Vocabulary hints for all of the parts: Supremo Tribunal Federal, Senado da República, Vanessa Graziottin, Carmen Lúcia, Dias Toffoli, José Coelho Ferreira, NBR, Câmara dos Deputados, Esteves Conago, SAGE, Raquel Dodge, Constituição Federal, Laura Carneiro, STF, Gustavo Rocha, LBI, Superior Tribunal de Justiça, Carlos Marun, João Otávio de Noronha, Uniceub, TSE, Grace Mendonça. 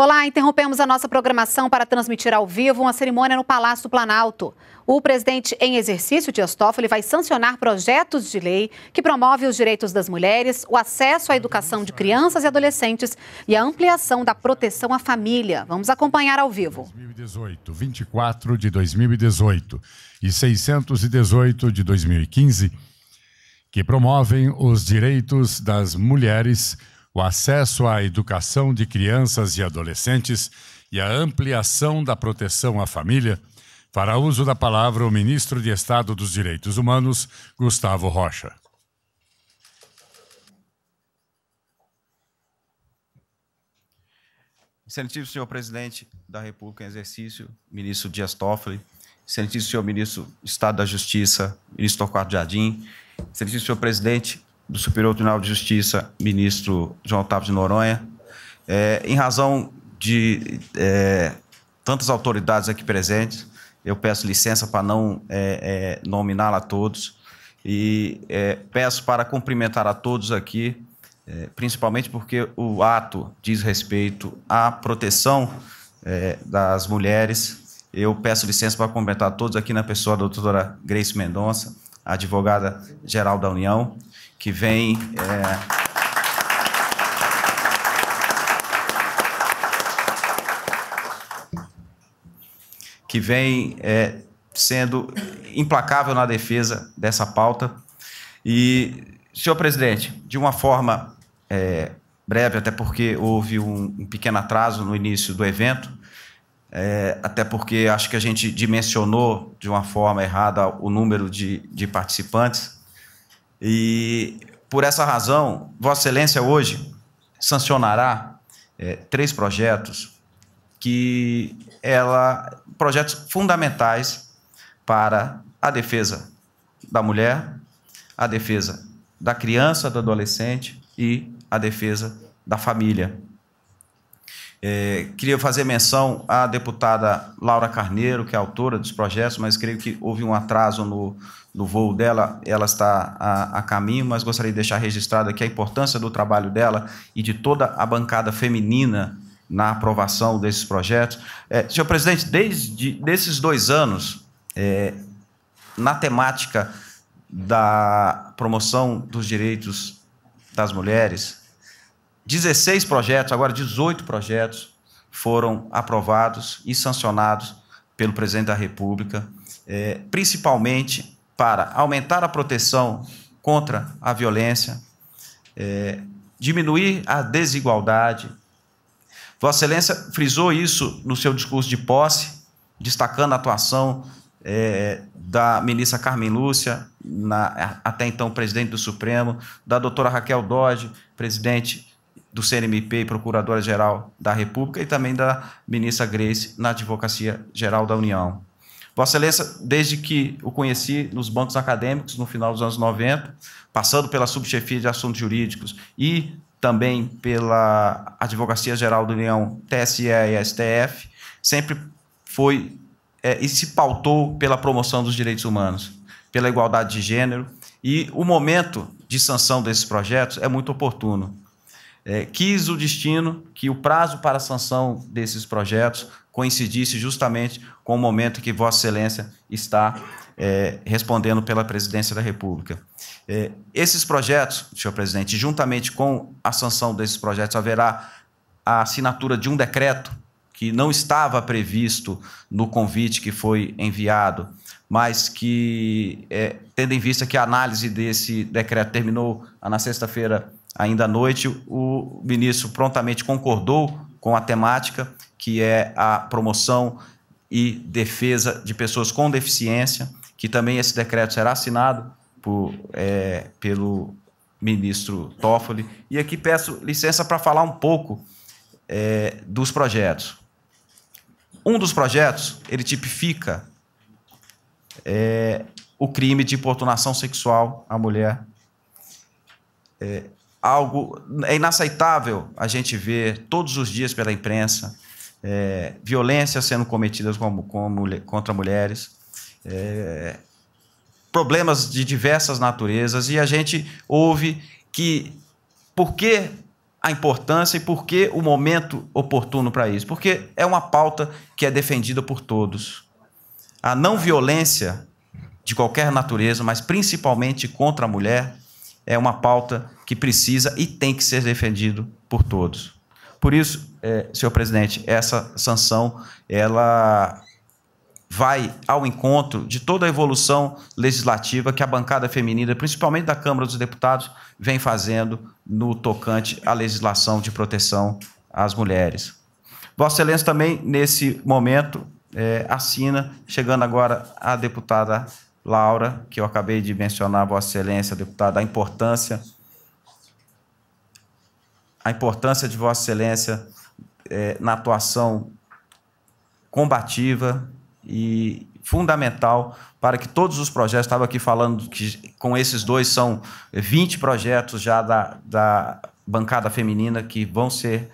Olá, interrompemos a nossa programação para transmitir ao vivo uma cerimônia no Palácio do Planalto. O presidente em exercício, Dias Toffoli, vai sancionar projetos de lei que promovem os direitos das mulheres, o acesso à educação de crianças e adolescentes e a ampliação da proteção à família. Vamos acompanhar ao vivo. 2018, 24 de 2018 e 618 de 2015, que promovem os direitos das mulheres, o acesso à educação de crianças e adolescentes e a ampliação da proteção à família, fará uso da palavra o ministro de Estado dos Direitos Humanos, Gustavo Rocha. Excelentíssimo senhor presidente da República em exercício, ministro Dias Toffoli, excelentíssimo senhor ministro do Estado da Justiça, ministro Torquato Jardim, excelentíssimo senhor presidente do Superior Tribunal de Justiça, ministro João Otávio de Noronha, em razão de tantas autoridades aqui presentes, eu peço licença para não nominá-la a todos e peço para cumprimentar a todos aqui, principalmente porque o ato diz respeito à proteção das mulheres. Eu peço licença para cumprimentar a todos aqui na pessoa da doutora Grace Mendonça, advogada-geral da União, que vem sendo implacável na defesa dessa pauta. E, senhor presidente, de uma forma breve, até porque houve um pequeno atraso no início do evento, até porque acho que a gente dimensionou de uma forma errada o número de participantes. E, por essa razão, Vossa Excelência hoje sancionará três projetos projetos fundamentais para a defesa da mulher, a defesa da criança, do adolescente e a defesa da família. Queria fazer menção à deputada Laura Carneiro, que é autora dos projetos, mas creio que houve um atraso no voo dela, ela está a caminho, mas gostaria de deixar registrado aqui a importância do trabalho dela e de toda a bancada feminina na aprovação desses projetos. Senhor presidente, desses 2 anos, na temática da promoção dos direitos das mulheres, 16 projetos, agora 18 projetos, foram aprovados e sancionados pelo presidente da República, principalmente para aumentar a proteção contra a violência, diminuir a desigualdade. Vossa Excelência frisou isso no seu discurso de posse, destacando a atuação da ministra Carmen Lúcia, até então presidente do Supremo, da doutora Raquel Dodge, presidente do CNMP e procuradora-geral da República, e também da ministra Grace na Advocacia-Geral da União. Vossa Excelência, desde que o conheci nos bancos acadêmicos, no final dos anos 90, passando pela subchefia de assuntos jurídicos e também pela Advocacia Geral da União, TSE e STF, sempre foi e se pautou pela promoção dos direitos humanos, pela igualdade de gênero, e o momento de sanção desses projetos é muito oportuno. Quis o destino que o prazo para a sanção desses projetos coincidisse justamente com o momento que Vossa Excelência está respondendo pela Presidência da República. Esses projetos, senhor presidente, juntamente com a sanção desses projetos, haverá a assinatura de um decreto que não estava previsto no convite que foi enviado, mas que, tendo em vista que a análise desse decreto terminou na sexta-feira, ainda à noite, o ministro prontamente concordou com a temática, que é a promoção e defesa de pessoas com deficiência, que também esse decreto será assinado pelo ministro Toffoli. E aqui peço licença para falar um pouco dos projetos. Um dos projetos, ele tipifica o crime de importunação sexual à mulher. É inaceitável a gente ver todos os dias pela imprensa violências sendo cometidas contra mulheres, problemas de diversas naturezas, e a gente ouve que por que a importância e por que o momento oportuno para isso? Porque é uma pauta que é defendida por todos. A não violência de qualquer natureza, mas principalmente contra a mulher, é uma pauta que precisa e tem que ser defendida por todos. Por isso, senhor presidente, essa sanção ela vai ao encontro de toda a evolução legislativa que a bancada feminina, principalmente da Câmara dos Deputados, vem fazendo no tocante à legislação de proteção às mulheres. Vossa Excelência também, nesse momento, assina, chegando agora a deputada Laura, que eu acabei de mencionar, Vossa Excelência, deputada, a importância de Vossa Excelência na atuação combativa e fundamental para que todos os projetos, estava aqui falando que com esses dois são 20 projetos já da bancada feminina que vão ser,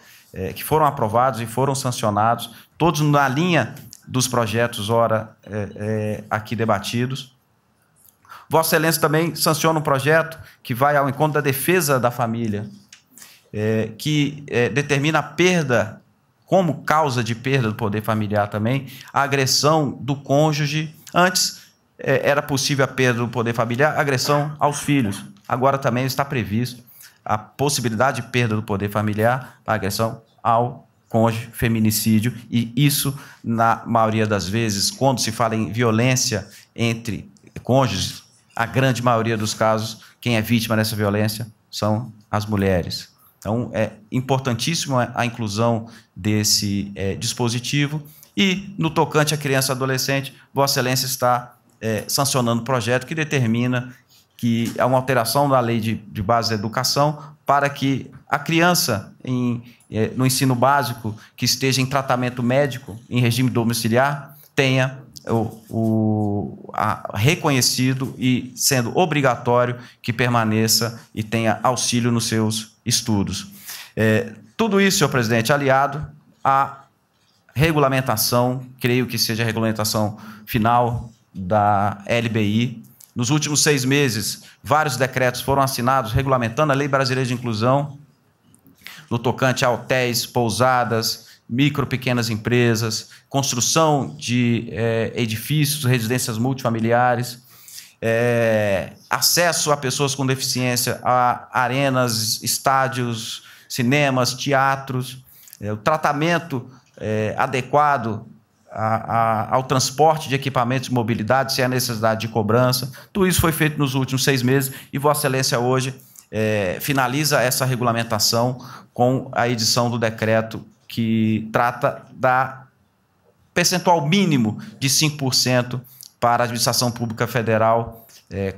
que foram aprovados e foram sancionados, todos na linha dos projetos ora aqui debatidos. Vossa Excelência também sanciona um projeto que vai ao encontro da defesa da família, que determina a perda, como causa de perda do poder familiar também, a agressão do cônjuge. Antes era possível a perda do poder familiar, agressão aos filhos. Agora também está previsto a possibilidade de perda do poder familiar, a agressão ao cônjuge, feminicídio, e isso, na maioria das vezes, quando se fala em violência entre cônjuges, a grande maioria dos casos, quem é vítima dessa violência são as mulheres. Então, é importantíssimo a inclusão desse dispositivo. E, no tocante à criança e adolescente, Vossa Excelência está sancionando um projeto que determina que há uma alteração da lei de base da educação para que a criança, no ensino básico, que esteja em tratamento médico, em regime domiciliar, tenha reconhecido e sendo obrigatório que permaneça e tenha auxílio nos seus estudos. Tudo isso, senhor presidente, aliado à regulamentação, creio que seja a regulamentação final da LBI. Nos últimos 6 meses, vários decretos foram assinados regulamentando a Lei Brasileira de Inclusão no tocante a hotéis, pousadas, micro, pequenas empresas, construção de edifícios, residências multifamiliares, acesso a pessoas com deficiência a arenas, estádios, cinemas, teatros, o tratamento adequado ao transporte de equipamentos de mobilidade, sem a necessidade de cobrança. Tudo isso foi feito nos últimos 6 meses e Vossa Excelência hoje finaliza essa regulamentação com a edição do decreto que trata da percentual mínimo de 5% para a administração pública federal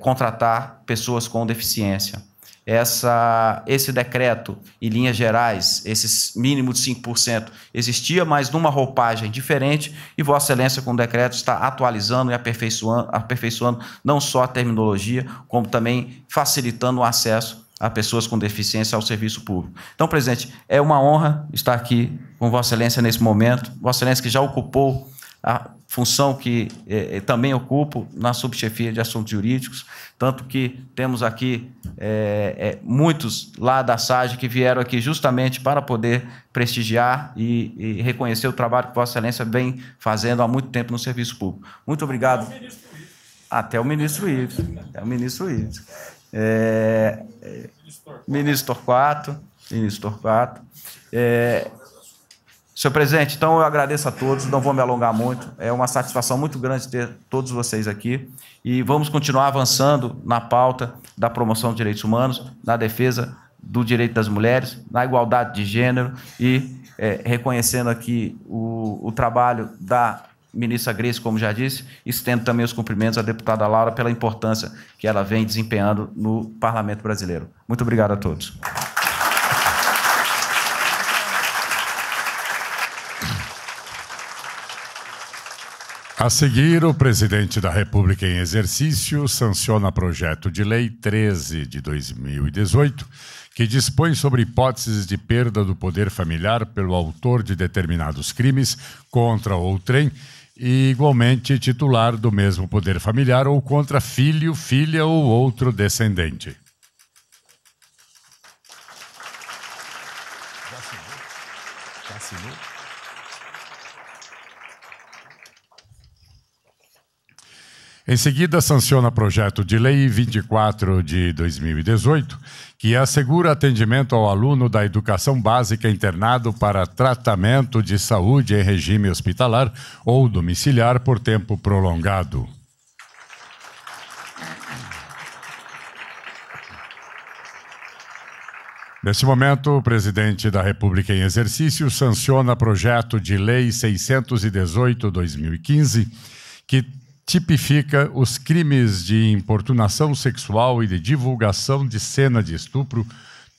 contratar pessoas com deficiência. Esse decreto, em linhas gerais, esse mínimo de 5% existia, mas numa roupagem diferente, e Vossa Excelência, com o decreto, está atualizando e aperfeiçoando não só a terminologia, como também facilitando o acesso a pessoas com deficiência ao serviço público. Então, presidente, é uma honra estar aqui com Vossa Excelência nesse momento. Vossa Excelência que já ocupou a função que também ocupo na subchefia de assuntos jurídicos, tanto que temos aqui muitos lá da SAGE que vieram aqui justamente para poder prestigiar e reconhecer o trabalho que Vossa Excelência vem fazendo há muito tempo no serviço público. Muito obrigado. Até o ministro Ives. Até o ministro Ives. Ministro Torquato. Senhor presidente, então eu agradeço a todos, não vou me alongar muito, é uma satisfação muito grande ter todos vocês aqui e vamos continuar avançando na pauta da promoção de direitos humanos, na defesa do direito das mulheres, na igualdade de gênero e reconhecendo aqui o trabalho da ministra Grace, como já disse, estendo também os cumprimentos à deputada Laura pela importância que ela vem desempenhando no Parlamento Brasileiro. Muito obrigado a todos. A seguir, o presidente da República em exercício sanciona projeto de lei 13 de 2018, que dispõe sobre hipóteses de perda do poder familiar pelo autor de determinados crimes contra outrem e igualmente titular do mesmo poder familiar ou contra filho, filha ou outro descendente. assinou. Em seguida, sanciona o projeto de lei 24 de 2018, que assegura atendimento ao aluno da educação básica internado para tratamento de saúde em regime hospitalar ou domiciliar por tempo prolongado. Neste momento, o presidente da República em exercício sanciona o projeto de lei 618/2015, que tipifica os crimes de importunação sexual e de divulgação de cena de estupro,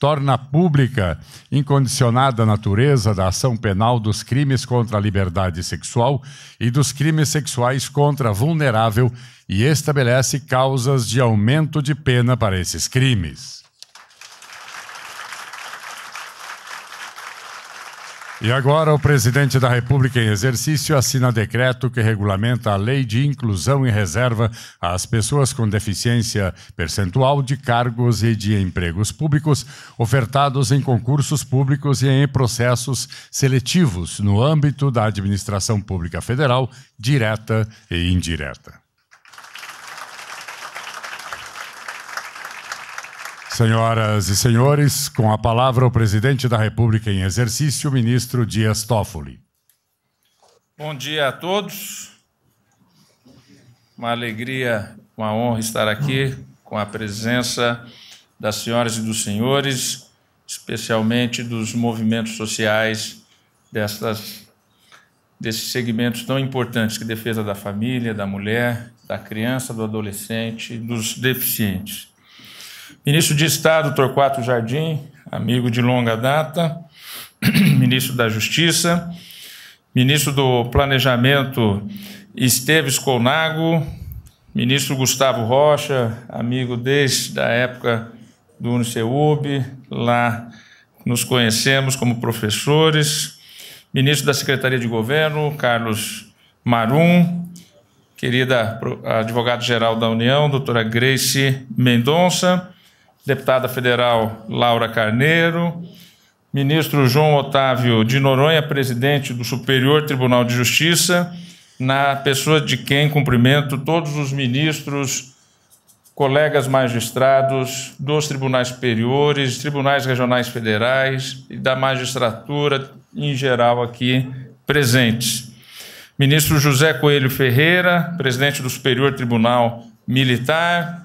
torna pública incondicionada a natureza da ação penal dos crimes contra a liberdade sexual e dos crimes sexuais contra vulnerável e estabelece causas de aumento de pena para esses crimes. E agora o presidente da República em exercício assina decreto que regulamenta a lei de inclusão e reserva às pessoas com deficiência percentual de cargos e de empregos públicos ofertados em concursos públicos e em processos seletivos no âmbito da administração pública federal, direta e indireta. Senhoras e senhores, com a palavra o presidente da República em exercício, o ministro Dias Toffoli. Bom dia a todos. Uma alegria, uma honra estar aqui com a presença das senhoras e dos senhores, especialmente dos movimentos sociais desses segmentos tão importantes que defesa da família, da mulher, da criança, do adolescente, dos deficientes. Ministro de Estado, Torquato Jardim, amigo de longa data, ministro da Justiça, ministro do Planejamento, Esteves Conago, ministro Gustavo Rocha, amigo desde a época do Uniceub, lá nos conhecemos como professores, ministro da Secretaria de Governo, Carlos Marun, querida advogada-geral da União, doutora Grace Mendonça, deputada federal Laura Carneiro, ministro João Otávio de Noronha, presidente do Superior Tribunal de Justiça, na pessoa de quem cumprimento todos os ministros, colegas magistrados dos tribunais superiores, tribunais regionais federais e da magistratura em geral aqui presentes. Ministro José Coelho Ferreira, presidente do Superior Tribunal Militar,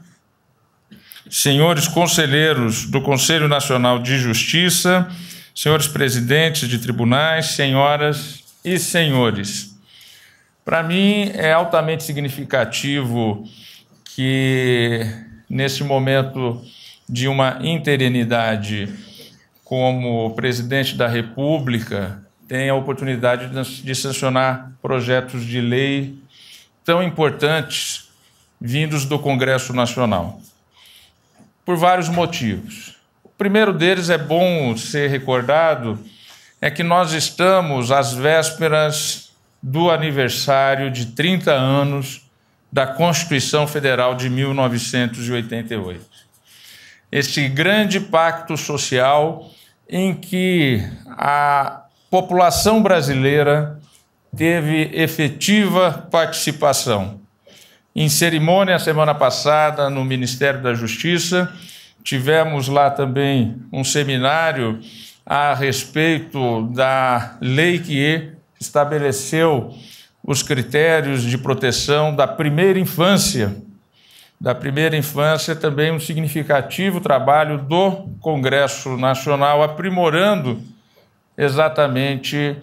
senhores conselheiros do Conselho Nacional de Justiça, senhores presidentes de tribunais, senhoras e senhores. Para mim é altamente significativo que, nesse momento de uma interinidade como presidente da República, tenha a oportunidade de sancionar projetos de lei tão importantes vindos do Congresso Nacional. Por vários motivos. O primeiro deles, é bom ser recordado, é que nós estamos às vésperas do aniversário de 30 anos da Constituição Federal de 1988. Esse grande pacto social em que a população brasileira teve efetiva participação. Em cerimônia, semana passada, no Ministério da Justiça, tivemos lá também um seminário a respeito da lei que estabeleceu os critérios de proteção da primeira infância. Da primeira infância, também um significativo trabalho do Congresso Nacional, aprimorando exatamente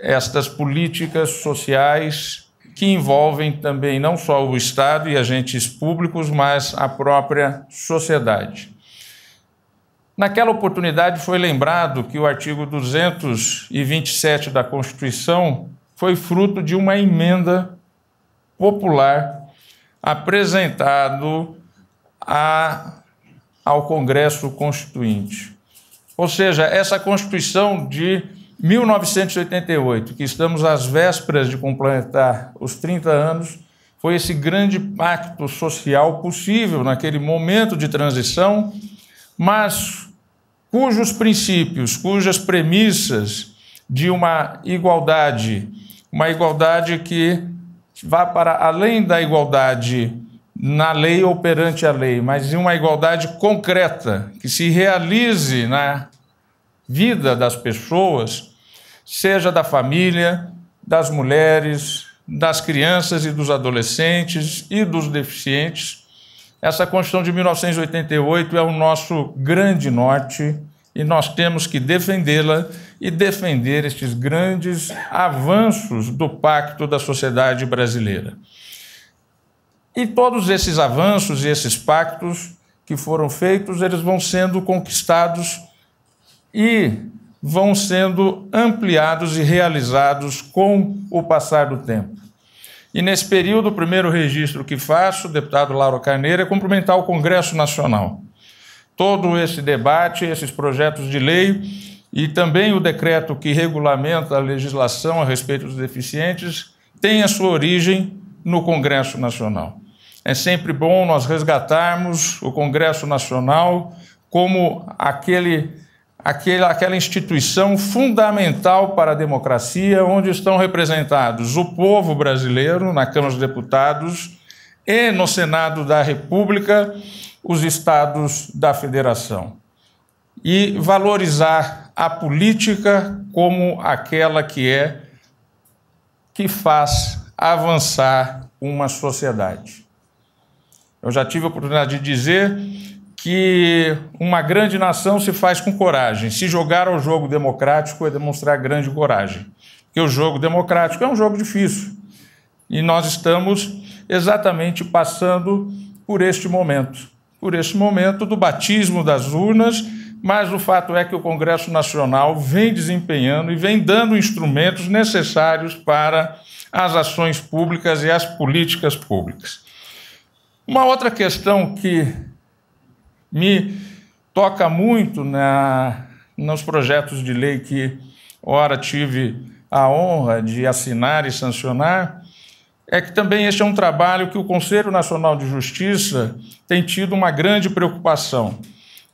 estas políticas sociais que envolvem também não só o Estado e agentes públicos, mas a própria sociedade. Naquela oportunidade foi lembrado que o artigo 227 da Constituição foi fruto de uma emenda popular apresentado ao Congresso Constituinte. Ou seja, essa Constituição de 1988, que estamos às vésperas de completar os 30 anos, foi esse grande pacto social possível naquele momento de transição, mas cujos princípios, cujas premissas de uma igualdade que vá para além da igualdade na lei ou perante a lei, mas de uma igualdade concreta, que se realize na vida das pessoas, seja da família, das mulheres, das crianças e dos adolescentes e dos deficientes. Essa Constituição de 1988 é o nosso grande norte e nós temos que defendê-la e defender estes grandes avanços do Pacto da Sociedade Brasileira. E todos esses avanços e esses pactos que foram feitos, eles vão sendo conquistados e vão sendo ampliados e realizados com o passar do tempo. E nesse período, o primeiro registro que faço, deputado Laura Carneiro, é cumprimentar o Congresso Nacional. Todo esse debate, esses projetos de lei e também o decreto que regulamenta a legislação a respeito dos deficientes tem a sua origem no Congresso Nacional. É sempre bom nós resgatarmos o Congresso Nacional como aquela instituição fundamental para a democracia, onde estão representados o povo brasileiro, na Câmara dos Deputados, e no Senado da República, os estados da federação. E valorizar a política como aquela que faz avançar uma sociedade. Eu já tive a oportunidade de dizer que uma grande nação se faz com coragem. Se jogar ao jogo democrático é demonstrar grande coragem. Porque o jogo democrático é um jogo difícil. E nós estamos exatamente passando por este momento do batismo das urnas, mas o fato é que o Congresso Nacional vem desempenhando e vem dando instrumentos necessários para as ações públicas e as políticas públicas. Uma outra questão que me toca muito nos projetos de lei que, ora, tive a honra de assinar e sancionar, é que também este é um trabalho que o Conselho Nacional de Justiça tem tido uma grande preocupação.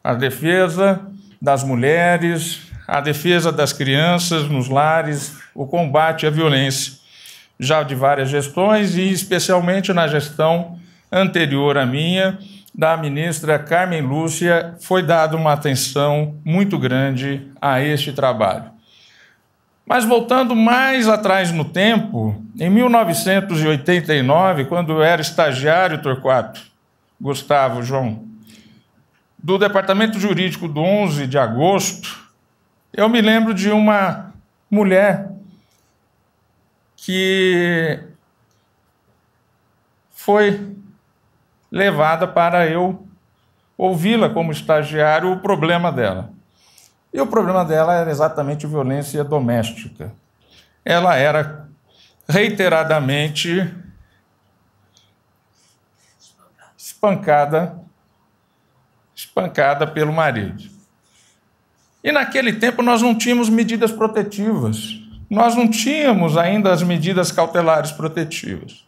A defesa das mulheres, a defesa das crianças nos lares, o combate à violência, já de várias gestões e especialmente na gestão anterior à minha, da ministra Carmen Lúcia, foi dada uma atenção muito grande a este trabalho. Mas voltando mais atrás no tempo, em 1989, quando eu era estagiário, Torquato, Gustavo, João, do Departamento Jurídico do 11 de agosto, eu me lembro de uma mulher que foi levada para eu ouvi-la como estagiário, o problema dela. E o problema dela era exatamente violência doméstica. Ela era reiteradamente espancada pelo marido. E naquele tempo nós não tínhamos medidas protetivas. Nós não tínhamos ainda as medidas cautelares protetivas.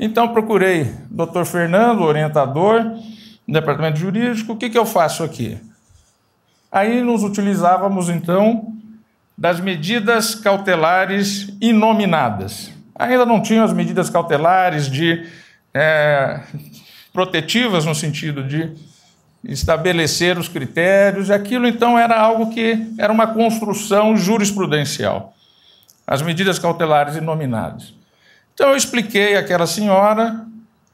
Então, procurei o doutor Fernando, orientador do Departamento Jurídico, o que eu faço aqui? Aí nos utilizávamos, então, das medidas cautelares inominadas. Ainda não tinham as medidas cautelares de protetivas, no sentido de estabelecer os critérios. Aquilo, então, era algo que era uma construção jurisprudencial. As medidas cautelares inominadas. Então eu expliquei àquela senhora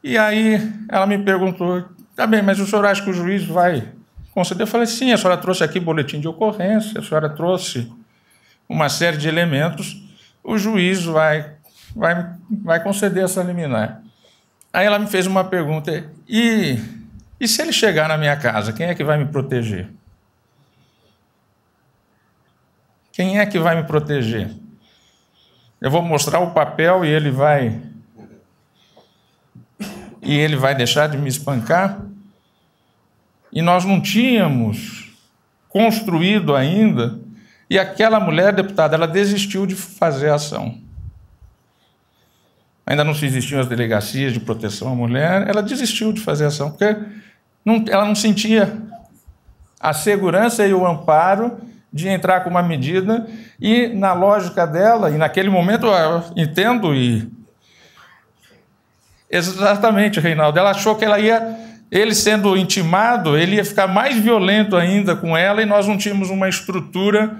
e aí ela me perguntou, tá bem, mas o senhor acha que o juiz vai conceder? Eu falei, sim, a senhora trouxe aqui boletim de ocorrência, a senhora trouxe uma série de elementos, o juiz vai conceder essa liminar. Aí ela me fez uma pergunta, e se ele chegar na minha casa, quem é que vai me proteger? Quem é que vai me proteger? Eu vou mostrar o papel e ele vai deixar de me espancar. E nós não tínhamos construído ainda. E aquela mulher, deputada, ela desistiu de fazer a ação. Ainda não existiam as delegacias de proteção à mulher. Ela desistiu de fazer a ação, porque ela não sentia a segurança e o amparo de entrar com uma medida e, na lógica dela, e naquele momento eu entendo e... Exatamente, Reinaldo, ela achou que ela ia, ele sendo intimado, ele ia ficar mais violento ainda com ela e nós não tínhamos uma estrutura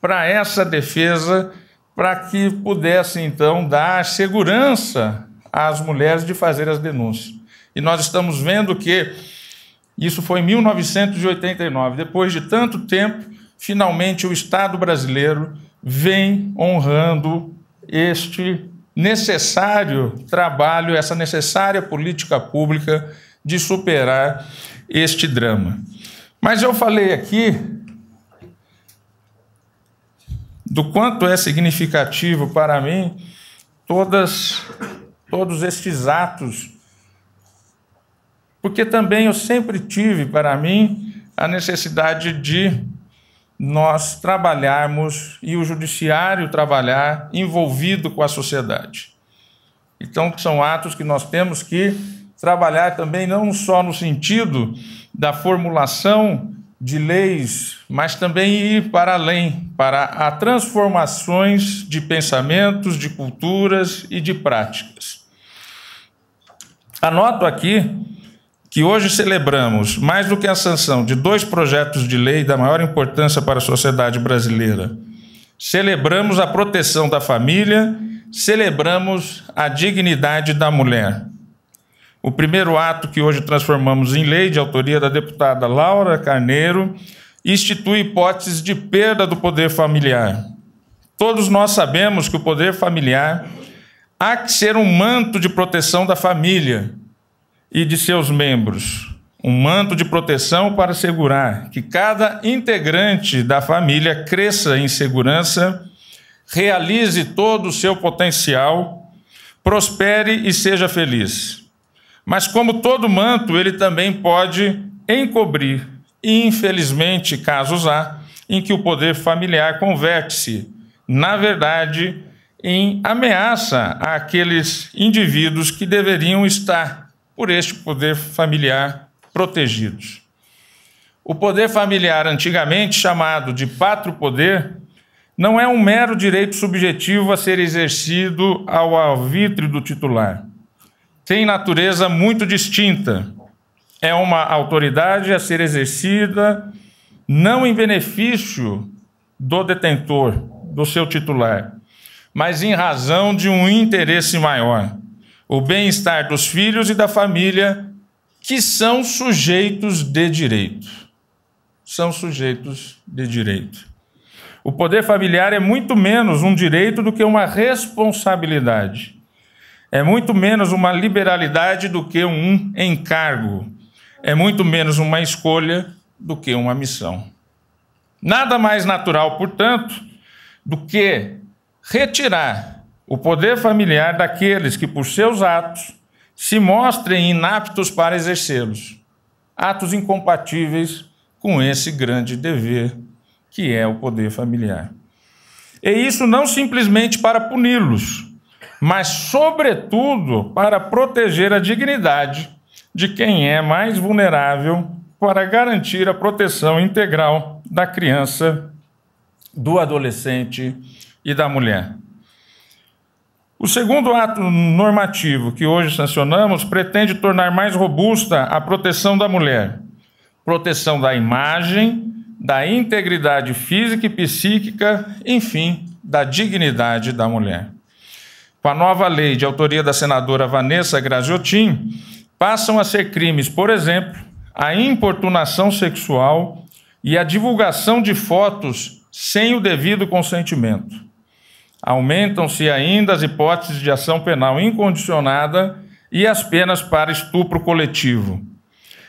para essa defesa, para que pudesse, então, dar segurança às mulheres de fazer as denúncias. E nós estamos vendo que isso foi em 1989, depois de tanto tempo, finalmente o Estado brasileiro vem honrando este necessário trabalho, essa necessária política pública de superar este drama. Mas eu falei aqui do quanto é significativo para mim todos estes atos, porque também eu sempre tive para mim a necessidade de nós trabalharmos e o judiciário trabalhar envolvido com a sociedade. Então, são atos que nós temos que trabalhar também não só no sentido da formulação de leis, mas também ir para além, para a transformações de pensamentos, de culturas e de práticas. Anoto aqui que hoje celebramos, mais do que a sanção de 2 projetos de lei da maior importância para a sociedade brasileira, celebramos a proteção da família, celebramos a dignidade da mulher. O primeiro ato que hoje transformamos em lei, de autoria da deputada Laura Carneiro, institui hipóteses de perda do poder familiar. Todos nós sabemos que o poder familiar há que ser um manto de proteção da família e de seus membros, um manto de proteção para assegurar que cada integrante da família cresça em segurança, realize todo o seu potencial, prospere e seja feliz. Mas como todo manto, ele também pode encobrir, infelizmente, casos há, em que o poder familiar converte-se, na verdade, em ameaça àqueles indivíduos que deveriam estar por este poder familiar protegidos. O poder familiar, antigamente chamado de pátrio-poder, não é um mero direito subjetivo a ser exercido ao arbítrio do titular. Tem natureza muito distinta. É uma autoridade a ser exercida não em benefício do detentor, do seu titular, mas em razão de um interesse maior, o bem-estar dos filhos e da família, que são sujeitos de direito. São sujeitos de direito. O poder familiar é muito menos um direito do que uma responsabilidade. É muito menos uma liberalidade do que um encargo. É muito menos uma escolha do que uma missão. Nada mais natural, portanto, do que retirar o poder familiar daqueles que, por seus atos, se mostrem inaptos para exercê-los. Atos incompatíveis com esse grande dever que é o poder familiar. E isso não simplesmente para puni-los, mas, sobretudo, para proteger a dignidade de quem é mais vulnerável, para garantir a proteção integral da criança, do adolescente e da mulher. O segundo ato normativo que hoje sancionamos pretende tornar mais robusta a proteção da mulher, proteção da imagem, da integridade física e psíquica, enfim, da dignidade da mulher. Com a nova lei de autoria da senadora Vanessa Graziottin, passam a ser crimes, por exemplo, a importunação sexual e a divulgação de fotos sem o devido consentimento. Aumentam-se ainda as hipóteses de ação penal incondicionada e as penas para estupro coletivo.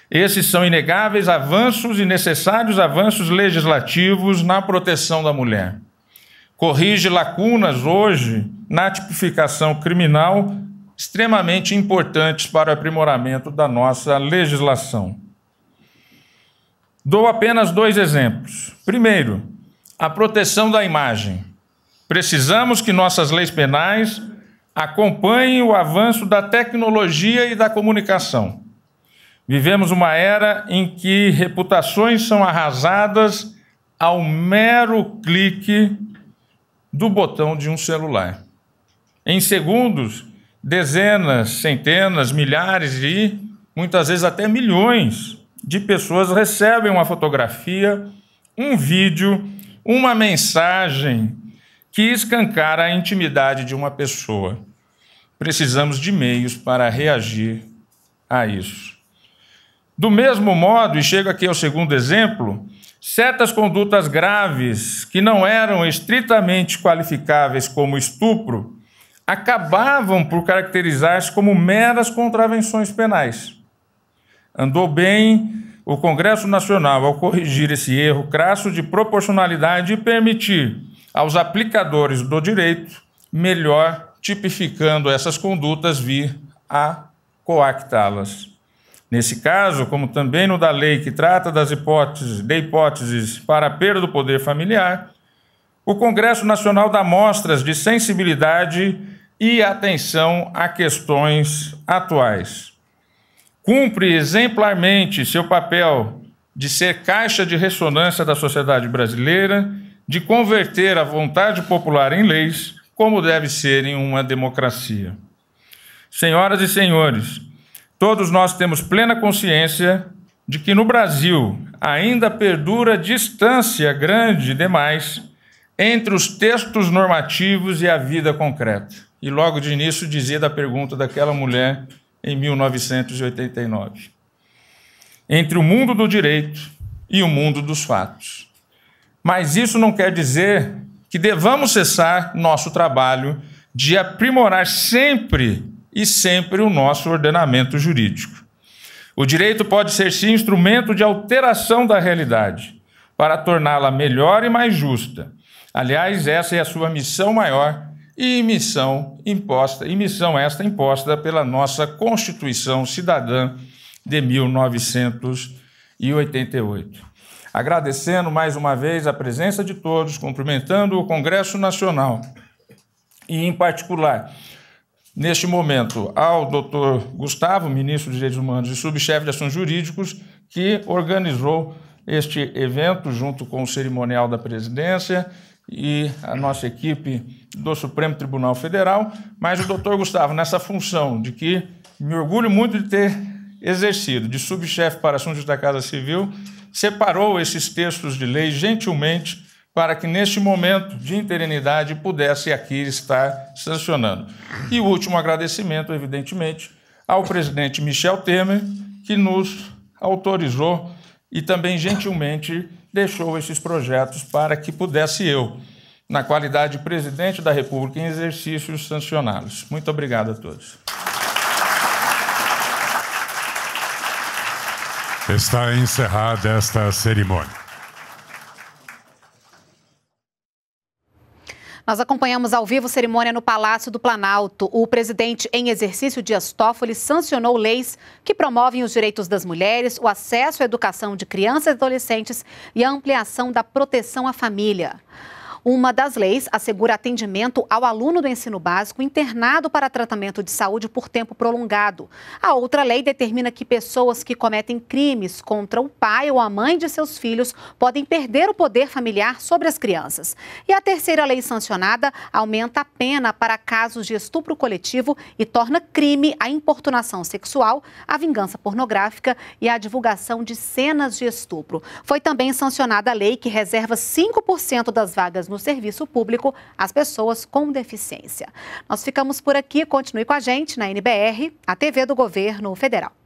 Esses são inegáveis avanços e necessários avanços legislativos na proteção da mulher. Corrige lacunas hoje na tipificação criminal extremamente importantes para o aprimoramento da nossa legislação. Dou apenas 2 exemplos. Primeiro, a proteção da imagem. Precisamos que nossas leis penais acompanhem o avanço da tecnologia e da comunicação. Vivemos uma era em que reputações são arrasadas ao mero clique do botão de um celular. Em segundos, dezenas, centenas, milhares e muitas vezes até milhões de pessoas recebem uma fotografia, um vídeo, uma mensagem que escancara a intimidade de uma pessoa. Precisamos de meios para reagir a isso. Do mesmo modo, e chego aqui ao segundo exemplo, certas condutas graves que não eram estritamente qualificáveis como estupro acabavam por caracterizar-se como meras contravenções penais. Andou bem o Congresso Nacional ao corrigir esse erro crasso de proporcionalidade e permitir aos aplicadores do direito, melhor tipificando essas condutas, vir a coactá-las. Nesse caso, como também no da lei que trata das hipóteses para a perda do poder familiar, o Congresso Nacional dá mostras de sensibilidade e atenção a questões atuais. Cumpre exemplarmente seu papel de ser caixa de ressonância da sociedade brasileira, de converter a vontade popular em leis, como deve ser em uma democracia. Senhoras e senhores, todos nós temos plena consciência de que no Brasil ainda perdura distância grande demais entre os textos normativos e a vida concreta. E logo de início dizia da pergunta daquela mulher em 1989. Entre o mundo do direito e o mundo dos fatos. Mas isso não quer dizer que devamos cessar nosso trabalho de aprimorar sempre e sempre o nosso ordenamento jurídico. O direito pode ser, sim, instrumento de alteração da realidade, para torná-la melhor e mais justa. Aliás, essa é a sua missão maior e missão esta imposta pela nossa Constituição Cidadã de 1988. Agradecendo mais uma vez a presença de todos, cumprimentando o Congresso Nacional e, em particular, neste momento, ao doutor Gustavo, ministro de Direitos Humanos e subchefe de Assuntos Jurídicos, que organizou este evento junto com o cerimonial da presidência e a nossa equipe do Supremo Tribunal Federal. Mas o doutor Gustavo, nessa função de que me orgulho muito de ter exercido, de subchefe para Assuntos da Casa Civil, separou esses textos de lei gentilmente para que neste momento de interinidade pudesse aqui estar sancionando. E o último agradecimento, evidentemente, ao presidente Michel Temer, que nos autorizou e também gentilmente deixou esses projetos para que pudesse eu, na qualidade de presidente da República em exercício, sancioná-los. Muito obrigado a todos. Está encerrada esta cerimônia. Nós acompanhamos ao vivo cerimônia no Palácio do Planalto. O presidente em exercício, Dias Toffoli, sancionou leis que promovem os direitos das mulheres, o acesso à educação de crianças e adolescentes e a ampliação da proteção à família. Uma das leis assegura atendimento ao aluno do ensino básico internado para tratamento de saúde por tempo prolongado. A outra lei determina que pessoas que cometem crimes contra o pai ou a mãe de seus filhos podem perder o poder familiar sobre as crianças. E a terceira lei sancionada aumenta a pena para casos de estupro coletivo e torna crime a importunação sexual, a vingança pornográfica e a divulgação de cenas de estupro. Foi também sancionada a lei que reserva 5% das vagas no serviço público às pessoas com deficiência. Nós ficamos por aqui. Continue com a gente na NBR, a TV do Governo Federal.